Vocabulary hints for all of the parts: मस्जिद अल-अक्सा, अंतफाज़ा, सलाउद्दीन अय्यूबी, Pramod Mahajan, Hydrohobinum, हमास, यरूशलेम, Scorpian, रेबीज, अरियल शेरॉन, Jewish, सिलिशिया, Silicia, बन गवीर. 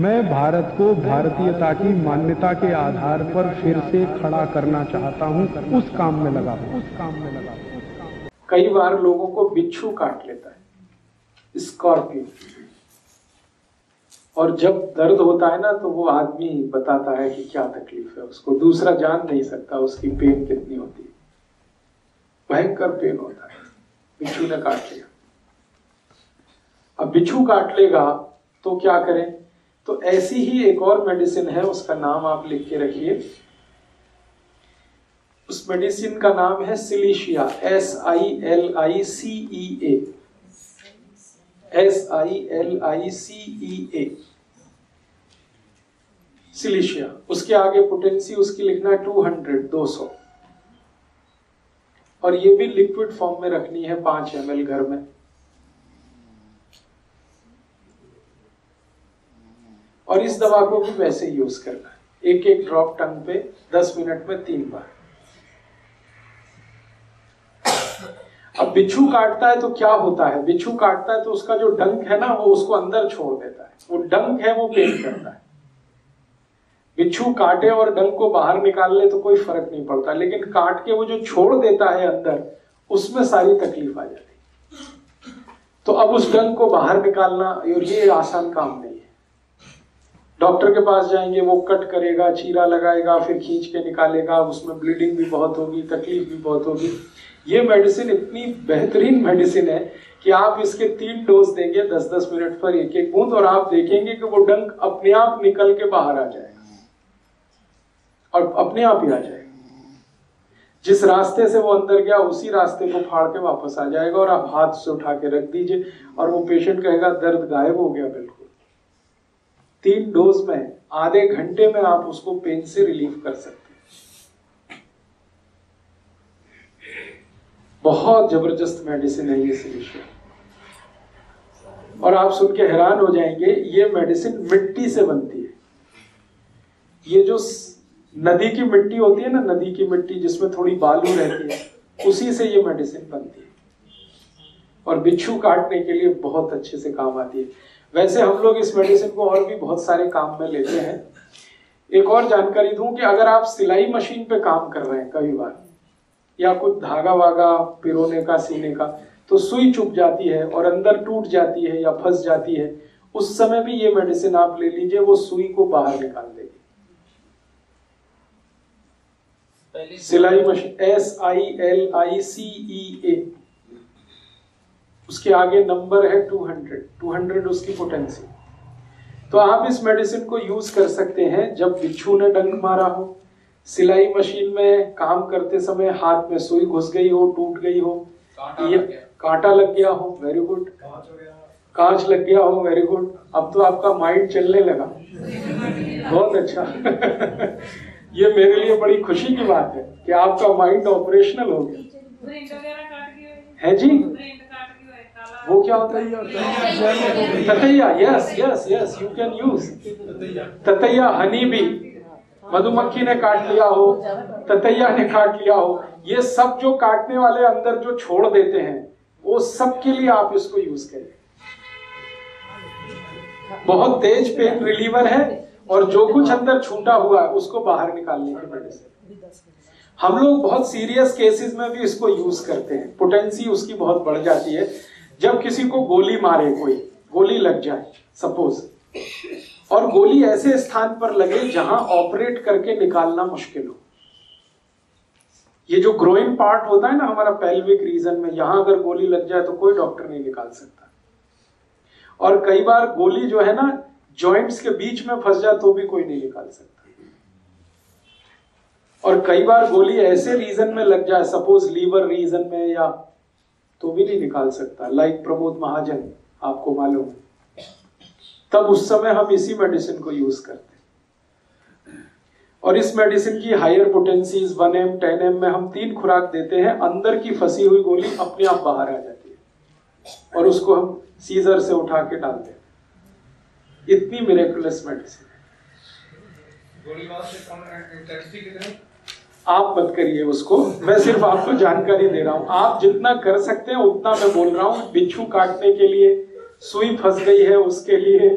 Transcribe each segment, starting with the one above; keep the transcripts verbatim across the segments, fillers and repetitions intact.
मैं भारत को भारतीयता की मान्यता के आधार पर फिर से खड़ा करना चाहता हूँ, उस काम में लगा हूं उस काम में लगा हूं। कई बार लोगों को बिच्छू काट लेता है, स्कॉर्पियो, और जब दर्द होता है ना तो वो आदमी बताता है कि क्या तकलीफ है उसको, दूसरा जान नहीं सकता उसकी पेन कितनी होती है, भयंकर पेन होता है, बिच्छू ने काट लिया। अब बिच्छू काट लेगा तो क्या करें, तो ऐसी ही एक और मेडिसिन है, उसका नाम आप लिख के रखिए, उस मेडिसिन का नाम है सिलिशिया, S I L I C E A, S I L I C E A, सिलिशिया। उसके आगे पोटेंसी उसकी लिखना दो सौ, दो सौ, और ये भी लिक्विड फॉर्म में रखनी है पांच एम एल घर में। और इस दवा को भी वैसे यूज करना है, एक एक ड्रॉप टंग पे दस मिनट में तीन बार। अब बिच्छू काटता है तो क्या होता है, बिच्छू काटता है तो उसका जो डंक है ना वो उसको अंदर छोड़ देता है, वो डंक है वो पेन करता है। बिच्छू काटे और डंक को बाहर निकाल ले तो कोई फर्क नहीं पड़ता, लेकिन काट के वो जो छोड़ देता है अंदर, उसमें सारी तकलीफ आ जाती है। तो अब उस डंक को बाहर निकालना, और ये आसान काम नहीं। डॉक्टर के पास जाएंगे, वो कट करेगा, चीरा लगाएगा, फिर खींच के निकालेगा, उसमें ब्लीडिंग भी बहुत होगी, तकलीफ भी बहुत होगी। ये मेडिसिन इतनी बेहतरीन मेडिसिन है कि आप इसके तीन डोज देंगे दस दस मिनट पर एक एक बूंद, और आप देखेंगे कि वो डंक अपने आप निकल के बाहर आ जाएगा, और अपने आप ही आ जाएगा। जिस रास्ते से वो अंदर गया उसी रास्ते को फाड़ के वापस आ जाएगा, और आप हाथ से उठा के रख दीजिए, और वो पेशेंट कहेगा दर्द गायब हो गया बिल्कुल। तीन डोज में आधे घंटे में आप उसको पेन से रिलीफ कर सकते हैं। बहुत जबरदस्त मेडिसिन है ये सिलिशिया। और आप सुन के हैरान हो जाएंगे, ये मेडिसिन मिट्टी से बनती है। ये जो नदी की मिट्टी होती है ना, नदी की मिट्टी जिसमें थोड़ी बालू रहती है, उसी से ये मेडिसिन बनती है, और बिच्छू काटने के लिए बहुत अच्छे से काम आती है। वैसे हम लोग इस मेडिसिन को और भी बहुत सारे काम में लेते हैं। एक और जानकारी दूं कि अगर आप सिलाई मशीन पे काम कर रहे हैं कई बार, या कुछ धागा वागा पिरोने का, सीने का, तो सुई चुभ जाती है और अंदर टूट जाती है या फंस जाती है, उस समय भी ये मेडिसिन आप ले लीजिए, वो सुई को बाहर निकाल देगी। सिलाई machine, S I L I C E A, उसके आगे नंबर है दो सौ, दो सौ उसकी पोटेंसी। तो आप इस मेडिसिन को यूज कर सकते हैं जब बिच्छू ने डंक मारा हो, सिलाई मशीन में काम करते समय हाथ में सुई घुस गई हो, टूट गई हो, कांटा लग गया, कांटा लग गया हो, वेरी गुड, कांच लग गया हो, वेरी गुड, अब तो आपका माइंड चलने लगा, बहुत अच्छा। ये मेरे लिए बड़ी खुशी की बात है कि आपका माइंड ऑपरेशनल हो गया है जी। वो क्या होता है, ततैया, yes yes yes, you can use ततैया, हनी भी, मधुमक्खी ने काट लिया हो, ततैया ने काट लिया हो, ये सब जो काटने वाले अंदर जो छोड़ देते हैं, वो सब के लिए आप इसको यूज करें। बहुत तेज पेन रिलीवर है, और जो कुछ अंदर छूटा हुआ है उसको बाहर निकालने की मेडिसिन। हम लोग बहुत सीरियस केसेस में भी इसको यूज करते हैं, पोटेंसी उसकी बहुत बढ़ जाती है। जब किसी को गोली मारे, कोई गोली लग जाए सपोज, और गोली ऐसे स्थान पर लगे जहां ऑपरेट करके निकालना मुश्किल हो, ये जो ग्रोइन पार्ट होता है ना हमारा पेल्विक रीजन में, यहां अगर गोली लग जाए तो कोई डॉक्टर नहीं निकाल सकता। और कई बार गोली जो है ना जॉइंट्स के बीच में फंस जाए तो भी कोई नहीं निकाल सकता। और कई बार गोली ऐसे रीजन में लग जाए, सपोज लीवर रीजन में, या तो भी नहीं निकाल सकता, लाइक प्रमोद महाजन, आपको मालूम है। तब उस समय हम इसी मेडिसिन को यूज करते हैं। और इस मेडिसिन की higher potencies one M, ten M में हम तीन खुराक देते हैं, अंदर की फंसी हुई गोली अपने आप बाहर आ जाती है, और उसको हम सीजर से उठा के डालते हैं। इतनी मिरेकुलस मेडिसिन है। गोलीबार से कम इंटेंसिटी कितनी, आप मत करिए उसको, मैं सिर्फ आपको जानकारी दे रहा हूँ। आप जितना कर सकते हैं उतना मैं बोल रहा हूँ। बिच्छू काटने के लिए, सुई फंस गई है उसके लिए,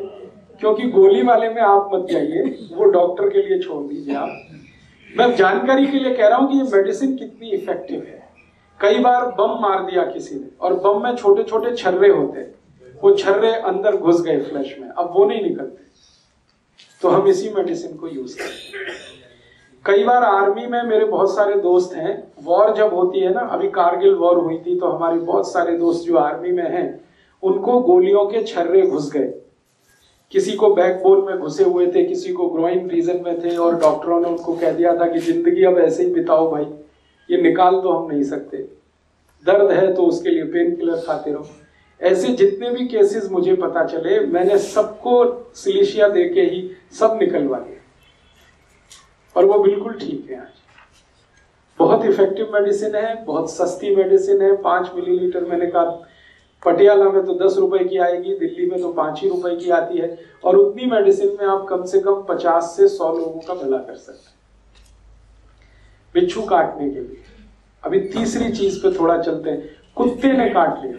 क्योंकि गोली वाले में आप मत जाइए, वो डॉक्टर के लिए छोड़ दीजिए आप। मैं जानकारी के लिए कह रहा हूँ कि ये मेडिसिन कितनी इफेक्टिव है। कई बार बम मार दिया किसी ने और बम में छोटे छोटे छर्रे होते हैं, वो छर्रे अंदर घुस गए फ्लैश में, अब वो नहीं निकलते, तो हम इसी मेडिसिन को यूज करते हैं। कई बार आर्मी में मेरे बहुत सारे दोस्त हैं, वॉर जब होती है ना, अभी कारगिल वॉर हुई थी तो हमारे बहुत सारे दोस्त जो आर्मी में हैं उनको गोलियों के छर्रे घुस गए, किसी को बैकबोन में घुसे हुए थे, किसी को ग्रोइन रीजन में थे, और डॉक्टरों ने उनको कह दिया था कि जिंदगी अब ऐसे ही बिताओ भाई, ये निकाल तो हम नहीं सकते, दर्द है तो उसके लिए पेन किलर खाते रहो। ऐसे जितने भी केसेस मुझे पता चले मैंने सबको सिलिशिया दे के ही सब निकलवा लिया और वो बिल्कुल ठीक है। आज बहुत इफेक्टिव मेडिसिन है, बहुत सस्ती मेडिसिन है, पाँच मिलीलीटर मैंने कहा पटियाला में तो दस रुपए की आएगी, दिल्ली में तो पाँच ही रुपए की आती है, और उतनी मेडिसिन में आप कम से कम पचास से सौ लोगों का भला कर सकते हैं। बिच्छू काटने के लिए अभी तीसरी चीज पे थोड़ा चलते हैं, कुत्ते ने काट लिया,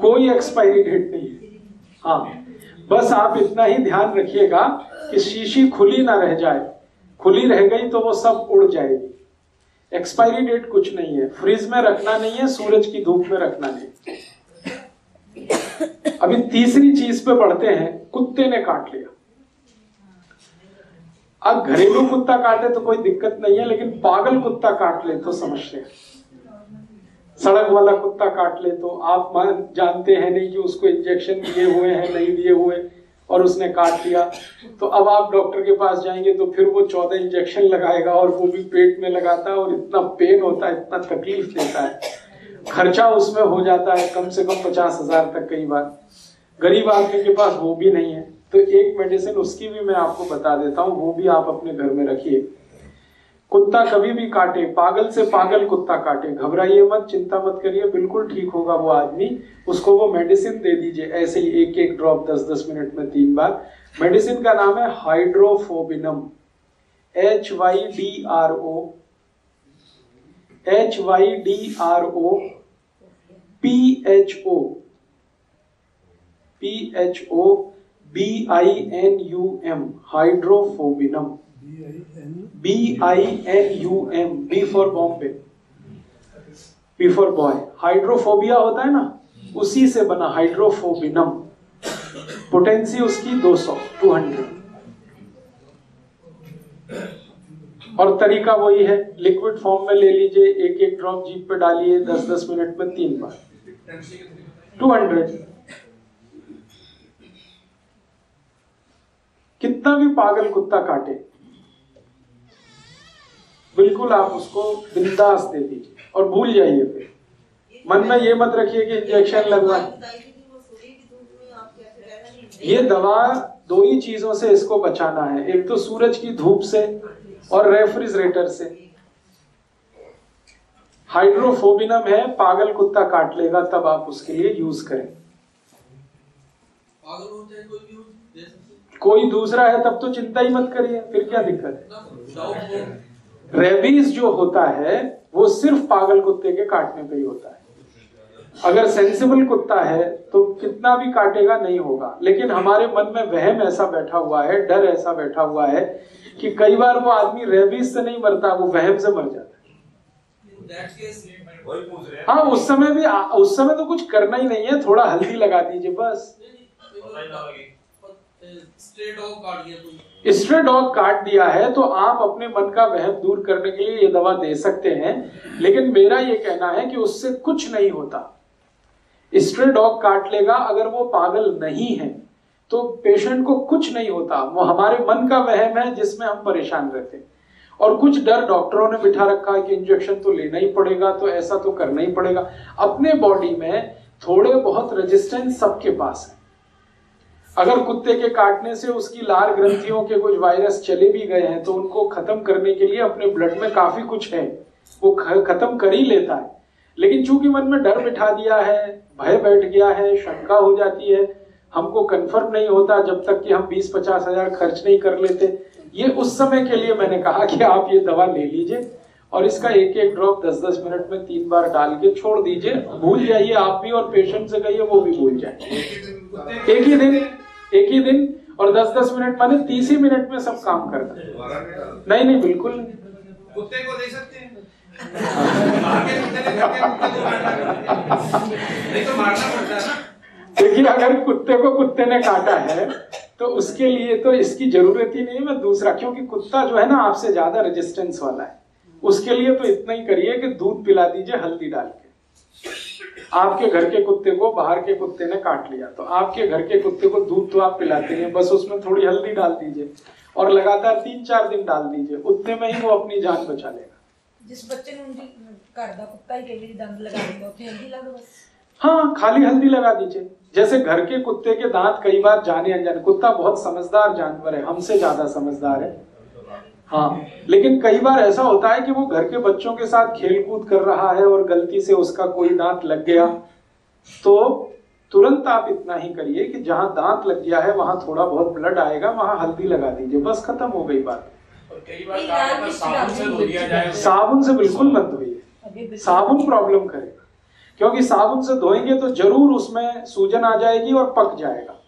कोई एक्सपायरी डेट नहीं है। हाँ, बस आप इतना ही ध्यान रखिएगा कि शीशी खुली ना रह जाए, खुली रह गई तो वो सब उड़ जाएगी। एक्सपायरी डेट कुछ नहीं है, फ्रिज में रखना नहीं है, सूरज की धूप में रखना नहीं है। अभी तीसरी चीज पे बढ़ते हैं, कुत्ते ने काट लिया। अब घरेलू कुत्ता काटे तो कोई दिक्कत नहीं है, लेकिन पागल कुत्ता काट ले तो समझते हैं, सड़क वाला कुत्ता काट ले तो आप मान जानते हैं नहीं कि उसको इंजेक्शन दिए हुए हैं नहीं दिए हुए, और उसने काट लिया तो अब आप डॉक्टर के पास जाएंगे तो फिर वो चौदह इंजेक्शन लगाएगा और वो भी पेट में लगाता है, और इतना पेन होता है, इतना तकलीफ देता है, खर्चा उसमें हो जाता है कम से कम पचास हजार तक कई बार। गरीब आदमी के पास वो भी नहीं है, तो एक मेडिसिन उसकी भी मैं आपको बता देता हूँ, वो भी आप अपने घर में रखिए। कुत्ता कभी भी काटे, पागल से पागल कुत्ता काटे, घबराइए मत, चिंता मत करिए, बिल्कुल ठीक होगा वो आदमी। उसको वो मेडिसिन दे दीजिए ऐसे ही एक एक ड्रॉप दस दस मिनट में तीन बार। मेडिसिन का नाम है hydrophobinum, H Y D R O H Y D R O P H O P H O B I N U M, hydrophobinum, B I N U M, B for Bombay, B for boy. Hydrophobia होता है ना, उसी से बना हाइड्रोफोबिनम। Potency उसकी दो सौ, दो सौ, और तरीका वही है, लिक्विड फॉर्म में ले लीजिए, एक एक ड्रॉप जीभ पे डालिए दस दस मिनट में तीन बार, दो सौ। कितना भी पागल कुत्ता काटे बिल्कुल आप उसको बिंदास दे दीजिए, और भूल जाइए, फिर मन में ये मत रखिए कि इंजेक्शन लगवाए। ये दवा दो ही चीजों से इसको बचाना है, एक तो सूरज की धूप से और रेफ्रिजरेटर से। हाइड्रोफोबिनम है, पागल कुत्ता काट लेगा तब आप उसके लिए यूज करें। कोई दूसरा है तब तो चिंता ही मत करिए, फिर क्या दिक्कत है। रेबीज जो होता है वो सिर्फ पागल कुत्ते के काटने पे ही होता है, अगर सेंसिबल कुत्ता है तो कितना भी काटेगा नहीं होगा। लेकिन हमारे मन में वहम ऐसा बैठा हुआ है, डर ऐसा बैठा हुआ है कि कई बार वो आदमी रेबीज से नहीं मरता, वो वहम से मर जाता है। हाँ, उस समय भी उस समय तो कुछ करना ही नहीं है, थोड़ा हल्दी लगा दीजिए बस। स्ट्रे डॉग काट दिया है तो आप अपने मन का वहम दूर करने के लिए ये दवा दे सकते हैं, लेकिन मेरा ये कहना है कि उससे कुछ नहीं होता। स्ट्रे डॉग काट लेगा, अगर वो पागल नहीं है तो पेशेंट को कुछ नहीं होता, वो हमारे मन का वहम है जिसमें हम परेशान रहते हैं। और कुछ डर डॉक्टरों ने बिठा रखा है कि इंजेक्शन तो लेना ही पड़ेगा, तो ऐसा तो करना ही पड़ेगा। अपने बॉडी में थोड़े बहुत रेजिस्टेंस सबके पास है, अगर कुत्ते के काटने से उसकी लार ग्रंथियों के कुछ वायरस चले भी गए हैं तो उनको खत्म करने के लिए अपने ब्लड में काफी कुछ है, वो खत्म कर ही लेता है। लेकिन चूंकि मन में डर बिठा दिया है, भय बैठ गया है, शंका हो जाती है, हमको कंफर्म नहीं होता जब तक कि हम बीस पचास हजार खर्च नहीं कर लेते। ये उस समय के लिए मैंने कहा कि आप ये दवा ले लीजिए और इसका एक एक ड्रॉप दस दस मिनट में तीन बार डाल के छोड़ दीजिए, भूल जाइए आप भी और पेशेंट से कहिए वो भी भूल जाए। एक ही दिन एक ही दिन और दस दस मिनट माने तीस ही मिनट में सब काम करता है। नहीं नहीं बिल्कुल कुत्ते को दे सकते हैं नहीं तो मारना पड़ता है ना। देखिए अगर कुत्ते को कुत्ते ने काटा है तो उसके लिए तो इसकी जरूरत ही नहीं है। मैं दूसरा, क्योंकि कुत्ता जो है ना आपसे ज्यादा रेजिस्टेंस वाला है, उसके लिए तो इतना ही करिए कि दूध पिला दीजिए हल्दी डाल के। आपके घर के कुत्ते को बाहर के कुत्ते ने काट लिया तो आपके घर के कुत्ते को दूध तो आप पिलाते हैं, बस उसमें थोड़ी हल्दी डाल दीजिए और लगातार तीन चार दिन डाल दीजिए, उतने में ही वो अपनी जान बचा लेगा। जिस बच्चे ने उनकी घर दा कुत्ता ही के दंद लगा दिया उसे हल्दी लगा बस। हाँ, खाली हल्दी लगा दीजिए। जैसे घर के कुत्ते के दांत कई बार जाने अनजाने, कुत्ता बहुत समझदार जानवर है, हमसे ज्यादा समझदार है। हाँ, लेकिन कई बार ऐसा होता है कि वो घर के बच्चों के साथ खेलकूद कर रहा है और गलती से उसका कोई दांत लग गया, तो तुरंत आप इतना ही करिए कि जहां दांत लग गया है वहां थोड़ा बहुत ब्लड आएगा, वहां हल्दी लगा दीजिए, बस खत्म हो गई बात। और कई बार साबुन से धो लिया जाए, साबुन से बिल्कुल मत धोइए, साबुन प्रॉब्लम करेगा, क्योंकि साबुन से धोएंगे तो जरूर उसमें सूजन आ जाएगी और पक जाएगा।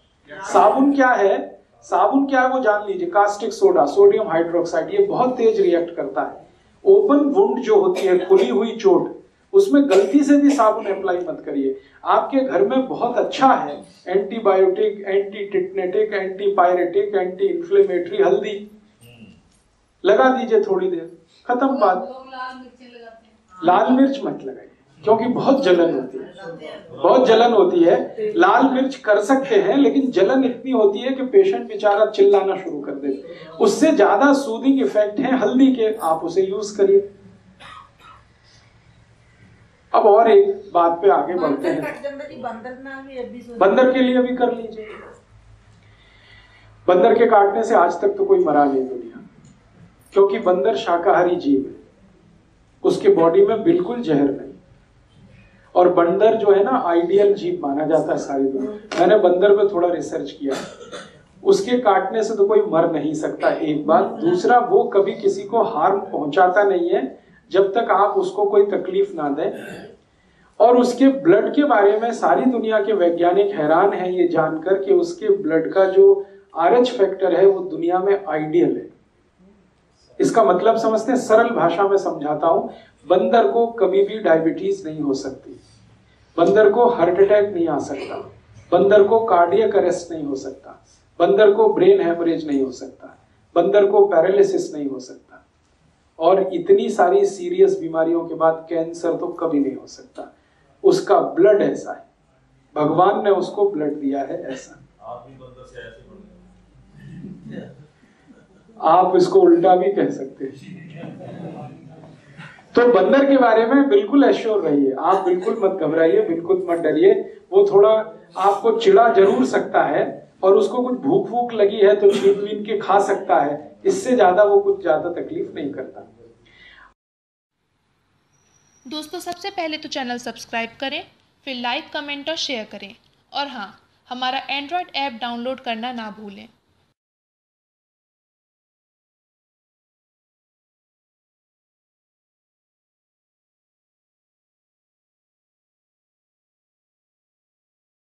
साबुन क्या है, साबुन क्या है वो जान लीजिए, कास्टिक सोडा, सोडियम हाइड्रोक्साइड। ये बहुत तेज रिएक्ट करता है। ओपन वुंड जो होती है, खुली हुई चोट, उसमें गलती से भी साबुन अप्लाई मत करिए। आपके घर में बहुत अच्छा है antibiotic, anti tetanic, antipyretic, anti inflammatory हल्दी लगा दीजिए, थोड़ी देर खत्म बात। लाल मिर्च मत लगाइए क्योंकि बहुत जलन होती है, बहुत जलन होती है। लाल मिर्च कर सकते हैं लेकिन जलन इतनी होती है कि पेशेंट बेचारा चिल्लाना शुरू कर दे। उससे ज्यादा सूदिंग इफेक्ट है हल्दी के, आप उसे यूज करिए। अब और एक बात पे आगे बढ़ते हैं। बंदर के लिए भी कर लीजिए, बंदर के काटने से आज तक तो कोई मरा नहीं दुनिया, क्योंकि बंदर शाकाहारी जीव है, उसके बॉडी में बिल्कुल जहर नहीं। और बंदर जो है ना आइडियल जीव माना जाता है सारी दुनिया। मैंने बंदर पे थोड़ा रिसर्च किया, उसके काटने से तो कोई मर नहीं सकता, एक बात। दूसरा, वो कभी किसी को हार्म पहुंचाता नहीं है जब तक आप उसको कोई तकलीफ ना दें। और उसके ब्लड के बारे में सारी दुनिया के वैज्ञानिक हैरान हैं ये जानकर कि उसके ब्लड का जो आर एच फैक्टर है वो दुनिया में आइडियल है। इसका मतलब समझते हैं, सरल भाषा में समझाता हूं, बंदर को कभी भी डायबिटीज नहीं हो सकती, बंदर को हार्ट अटैक नहीं आ सकता, बंदर को कार्डियक अरेस्ट नहीं हो सकता, बंदर को ब्रेन हैमरेज नहीं हो सकता, बंदर को पैरालिसिस नहीं हो सकता, और इतनी सारी सीरियस बीमारियों के बाद कैंसर तो कभी नहीं हो सकता। उसका ब्लड ऐसा है, भगवान ने उसको ब्लड दिया है ऐसा। आप भी बंदर से ऐसे आप इसको उल्टा भी कह सकते हैं। तो बंदर के बारे में बिल्कुल एश्योर रहिए, आप बिल्कुल मत घबराइए, बिल्कुल मत डरिए। वो थोड़ा आपको चिढ़ा जरूर सकता है और उसको कुछ भूख भूख लगी है तो छीन छीन के खा सकता है, इससे ज्यादा वो कुछ ज्यादा तकलीफ नहीं करता। दोस्तों, सबसे पहले तो चैनल सब्सक्राइब करें, फिर लाइक, कमेंट और शेयर करें, और हाँ, हमारा एंड्रॉयड ऐप डाउनलोड करना ना भूलें।